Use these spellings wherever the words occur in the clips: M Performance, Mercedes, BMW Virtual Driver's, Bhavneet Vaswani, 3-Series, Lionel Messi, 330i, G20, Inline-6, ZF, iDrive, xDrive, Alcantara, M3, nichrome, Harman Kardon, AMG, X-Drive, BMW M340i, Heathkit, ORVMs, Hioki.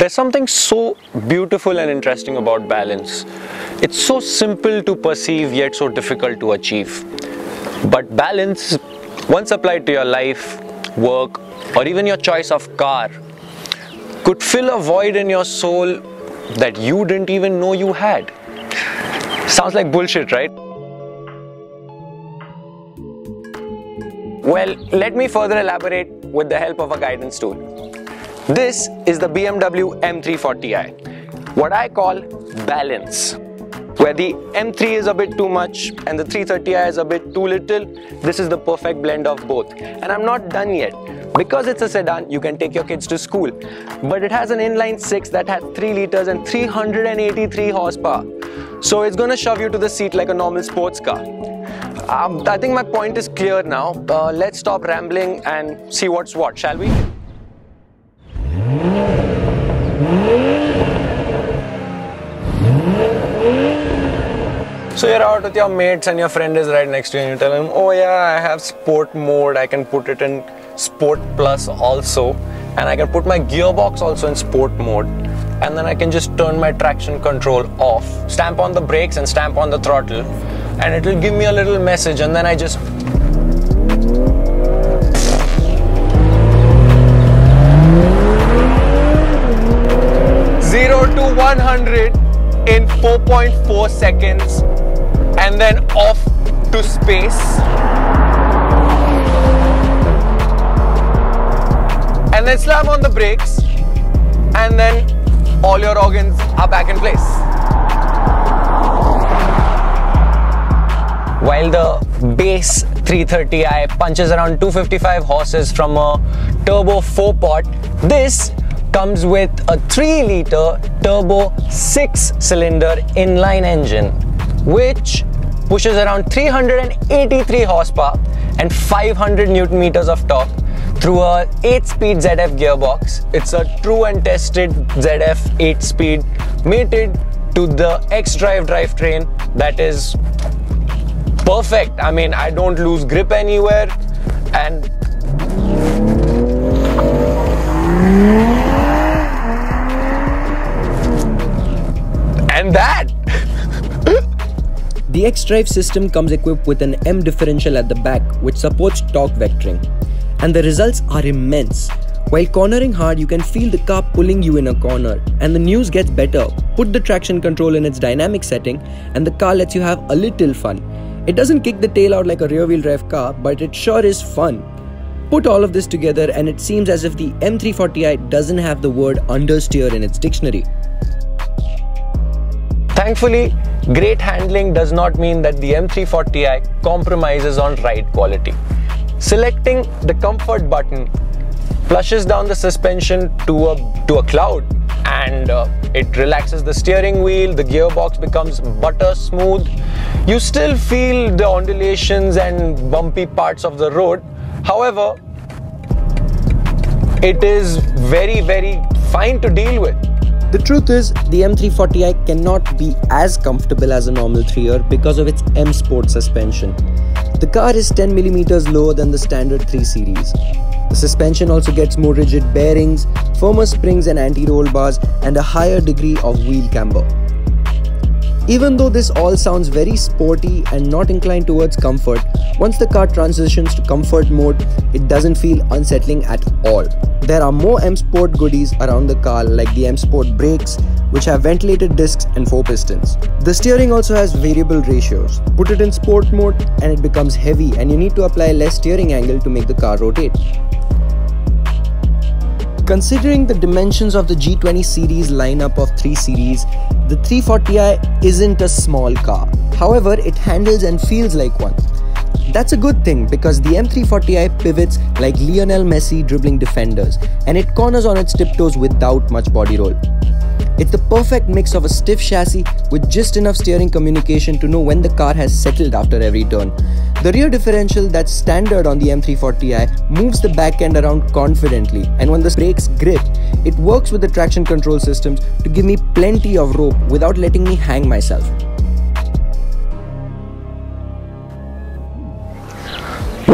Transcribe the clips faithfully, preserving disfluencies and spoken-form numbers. There's something so beautiful and interesting about balance. It's so simple to perceive yet so difficult to achieve. But balance, once applied to your life, work, or even your choice of car, could fill a void in your soul that you didn't even know you had. Sounds like bullshit, right? Well, let me further elaborate with the help of a guidance tool. This is the B M W M three forty i, what I call balance. Where the M three is a bit too much and the three thirty i is a bit too little, this is the perfect blend of both. And I'm not done yet. Because it's a sedan, you can take your kids to school. But it has an inline six that has three liters and three hundred eighty-three horsepower. So it's gonna shove you to the seat like a normal sports car. Um, I think my point is clear now. Uh, let's stop rambling and see what's what, shall we? So you're out with your mates and your friend is right next to you and you tell him, oh yeah, I have sport mode, I can put it in sport plus also, and I can put my gearbox also in sport mode, and then I can just turn my traction control off, stamp on the brakes and stamp on the throttle, and it will give me a little message, and then I just... zero to one hundred in four point four seconds, and then off to space. And then slam on the brakes, and then all your organs are back in place. While the base three thirty i punches around two hundred fifty-five horses from a turbo four pot, this comes with a three litre turbo six cylinder inline engine, which pushes around three hundred eighty-three horsepower and five hundred newton meters of torque through a eight speed Z F gearbox. It's a true and tested Z F eight speed mated to the X-Drive drivetrain that is perfect. I mean, I don't lose grip anywhere, and and that. The X-Drive system comes equipped with an M differential at the back, which supports torque vectoring, and the results are immense. While cornering hard, you can feel the car pulling you in a corner, and the news gets better. Put the traction control in its dynamic setting, and the car lets you have a little fun. It doesn't kick the tail out like a rear-wheel drive car, but it sure is fun. Put all of this together and it seems as if the M three forty i doesn't have the word understeer in its dictionary. Thankfully, great handling does not mean that the M three forty i compromises on ride quality. Selecting the comfort button flushes down the suspension to a, to a cloud, and uh, it relaxes the steering wheel, the gearbox becomes butter smooth. You still feel the undulations and bumpy parts of the road. However, it is very, very fine to deal with. The truth is, the M three forty i cannot be as comfortable as a normal three-er because of its M Sport suspension. The car is ten millimeters lower than the standard three series. The suspension also gets more rigid bearings, firmer springs and anti-roll bars, and a higher degree of wheel camber. Even though this all sounds very sporty and not inclined towards comfort, once the car transitions to comfort mode, it doesn't feel unsettling at all. There are more M Sport goodies around the car, like the M Sport brakes, which have ventilated discs and four pistons. The steering also has variable ratios. Put it in sport mode and it becomes heavy, and you need to apply less steering angle to make the car rotate. Considering the dimensions of the G twenty series lineup of three series, the three forty i isn't a small car. However, it handles and feels like one. That's a good thing because the M three forty i pivots like Lionel Messi dribbling defenders, and it corners on its tiptoes without much body roll. It's the perfect mix of a stiff chassis with just enough steering communication to know when the car has settled after every turn. The rear differential that's standard on the M three forty i moves the back end around confidently, and when the brakes grip, it works with the traction control systems to give me plenty of rope without letting me hang myself.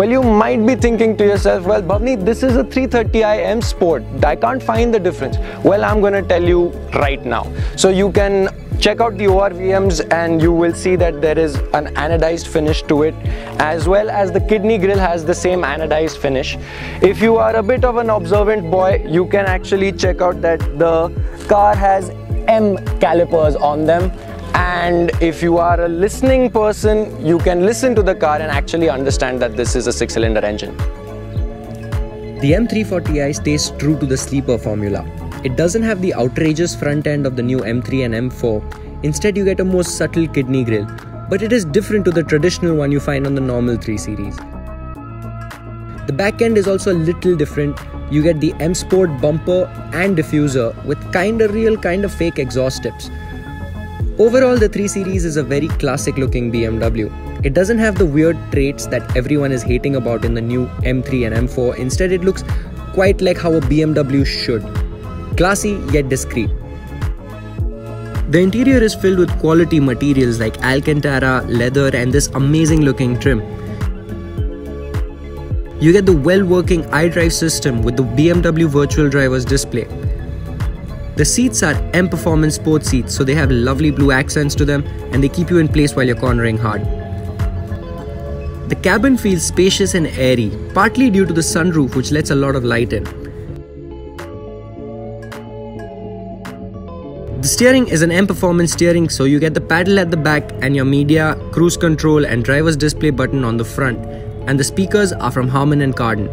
Well, you might be thinking to yourself, well, Bhavneet, this is a three thirty i M Sport. I can't find the difference. Well, I'm going to tell you right now. So you can check out the O R V Ms and you will see that there is an anodized finish to it, as well as the kidney grille has the same anodized finish. If you are a bit of an observant boy, you can actually check out that the car has M calipers on them. And if you are a listening person, you can listen to the car and actually understand that this is a six-cylinder engine. The M three forty i stays true to the sleeper formula. It doesn't have the outrageous front end of the new M three and M four. Instead, you get a more subtle kidney grille, but it is different to the traditional one you find on the normal three series. The back end is also a little different. You get the M Sport bumper and diffuser with kinda real, kinda fake exhaust tips. Overall, the three series is a very classic looking B M W. It doesn't have the weird traits that everyone is hating about in the new M three and M four. Instead, it looks quite like how a B M W should. Classy yet discreet. The interior is filled with quality materials like Alcantara, leather, and this amazing looking trim. You get the well-working iDrive system with the B M W Virtual Driver's display. The seats are M Performance sport seats, so they have lovely blue accents to them and they keep you in place while you're cornering hard. The cabin feels spacious and airy, partly due to the sunroof which lets a lot of light in. The steering is an M Performance steering, so you get the paddle at the back and your media, cruise control and driver's display button on the front, and the speakers are from Harman Kardon.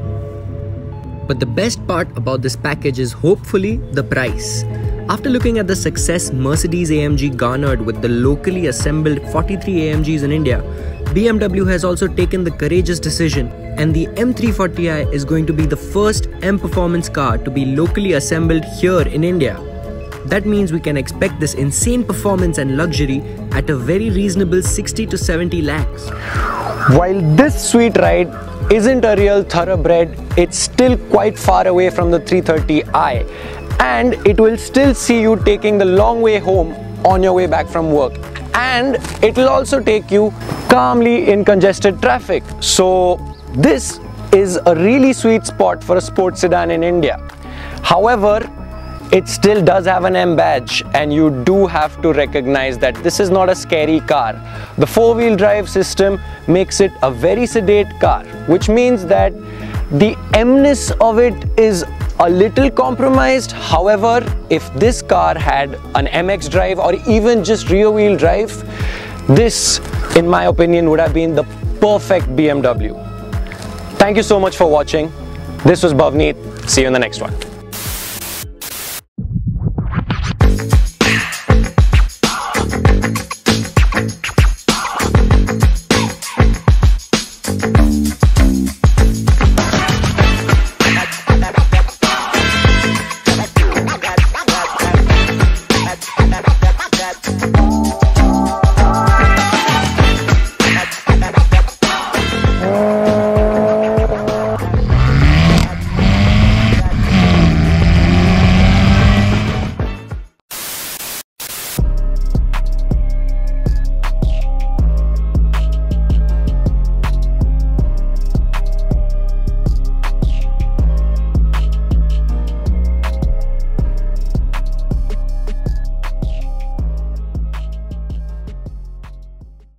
But the best part about this package is hopefully the price. After looking at the success Mercedes A M G garnered with the locally assembled forty-three A M Gs in India, B M W has also taken the courageous decision, and the M three forty i is going to be the first M Performance car to be locally assembled here in India. That means we can expect this insane performance and luxury at a very reasonable sixty to seventy lakhs. While this sweet ride isn't a real thoroughbred, it's still quite far away from the three thirty i, and it will still see you taking the long way home on your way back from work, and it'll also take you calmly in congested traffic. So this is a really sweet spot for a sports sedan in India. However, it still does have an M badge, and you do have to recognize that this is not a scary car. The four-wheel drive system makes it a very sedate car, which means that the M-ness of it is a little compromised. However, if this car had an M X drive or even just rear-wheel drive, this, in my opinion, would have been the perfect B M W. Thank you so much for watching. This was Bhavneet. See you in the next one.